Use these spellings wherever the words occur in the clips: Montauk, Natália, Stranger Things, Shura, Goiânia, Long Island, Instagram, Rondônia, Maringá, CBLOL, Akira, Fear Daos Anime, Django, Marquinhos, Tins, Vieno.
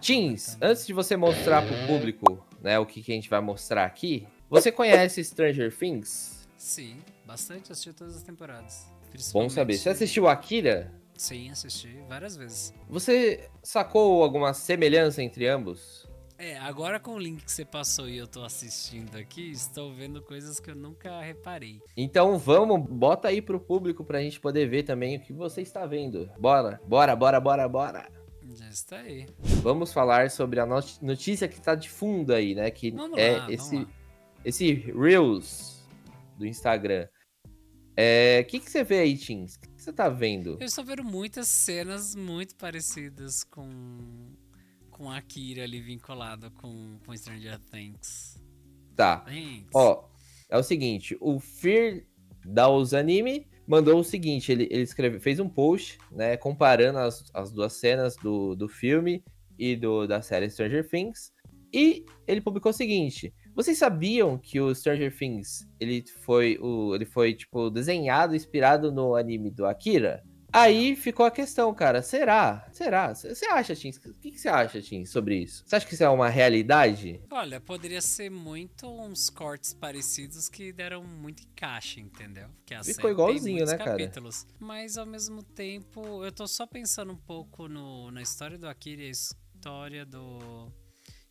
Tins, antes de você mostrar pro público, né, o que, que a gente vai mostrar aqui, você conhece Stranger Things? Sim, bastante, assisti todas as temporadas. Bom saber. Você assistiu Akira? Sim, assisti várias vezes. Você sacou alguma semelhança entre ambos? É, agora com o link que você passou e eu tô assistindo aqui, estou vendo coisas que eu nunca reparei. Então vamos, bota aí pro público pra gente poder ver também o que você está vendo. Bora, bora, bora, bora, bora. Já está aí. Vamos falar sobre a notícia que tá de fundo aí, né? Que vamos é lá, esse Reels do Instagram. O que que você vê aí, Tins? O que que você tá vendo? Eu estou vendo muitas cenas muito parecidas com Akira ali vinculado com Stranger Things. Tá. Ó, é o seguinte, o Fear Daos Anime mandou o seguinte, ele escreveu, fez um post, né, comparando as duas cenas do filme e da série Stranger Things, e ele publicou o seguinte: vocês sabiam que o Stranger Things, ele foi tipo, desenhado, inspirado no anime do Akira? Aí ficou a questão, cara, será? Você acha, Tins? O que você acha, Tins, sobre isso? Você acha que isso é uma realidade? Olha, poderia ser muito uns cortes parecidos que deram muito encaixe, entendeu? Porque a ficou igualzinho, né, capítulos, cara? Mas, ao mesmo tempo, eu tô só pensando um pouco na história do Akira e a história do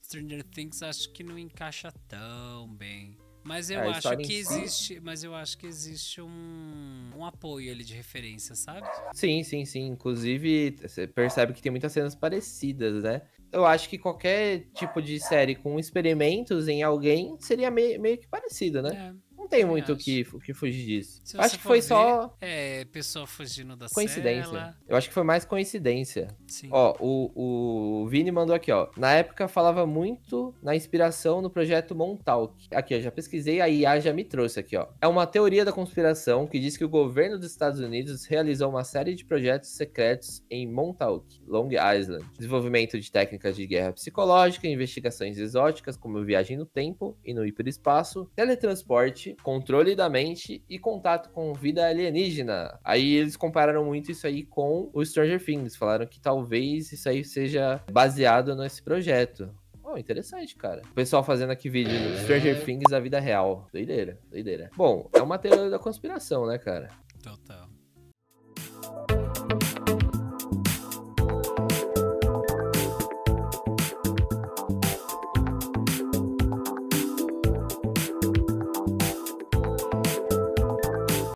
Stranger Things, acho que não encaixa tão bem. Mas eu acho que existe, um apoio ali de referência, sabe? Sim, sim, sim. Inclusive, você percebe que tem muitas cenas parecidas, né? Eu acho que qualquer tipo de série com experimentos em alguém seria meio que parecido, né? É. Não tem muito o que fugir disso. Acho que foi só... pessoa fugindo da coincidência. Cela. Eu acho que foi mais coincidência. Sim. Ó, o Vini mandou aqui, ó. Na época falava muito na inspiração no projeto Montauk. Aqui, eu já pesquisei, a IA já me trouxe aqui, ó. É uma teoria da conspiração que diz que o governo dos Estados Unidos realizou uma série de projetos secretos em Montauk, Long Island. Desenvolvimento de técnicas de guerra psicológica, investigações exóticas como viagem no tempo e no hiperespaço, teletransporte, controle da mente e contato com vida alienígena. Aí eles compararam muito isso aí com o Stranger Things, falaram que talvez isso aí seja baseado nesse projeto. Oh, interessante, cara. O pessoal fazendo aqui vídeo do Stranger Things da vida real. Doideira, doideira. Bom, é uma teoria da conspiração, né, cara?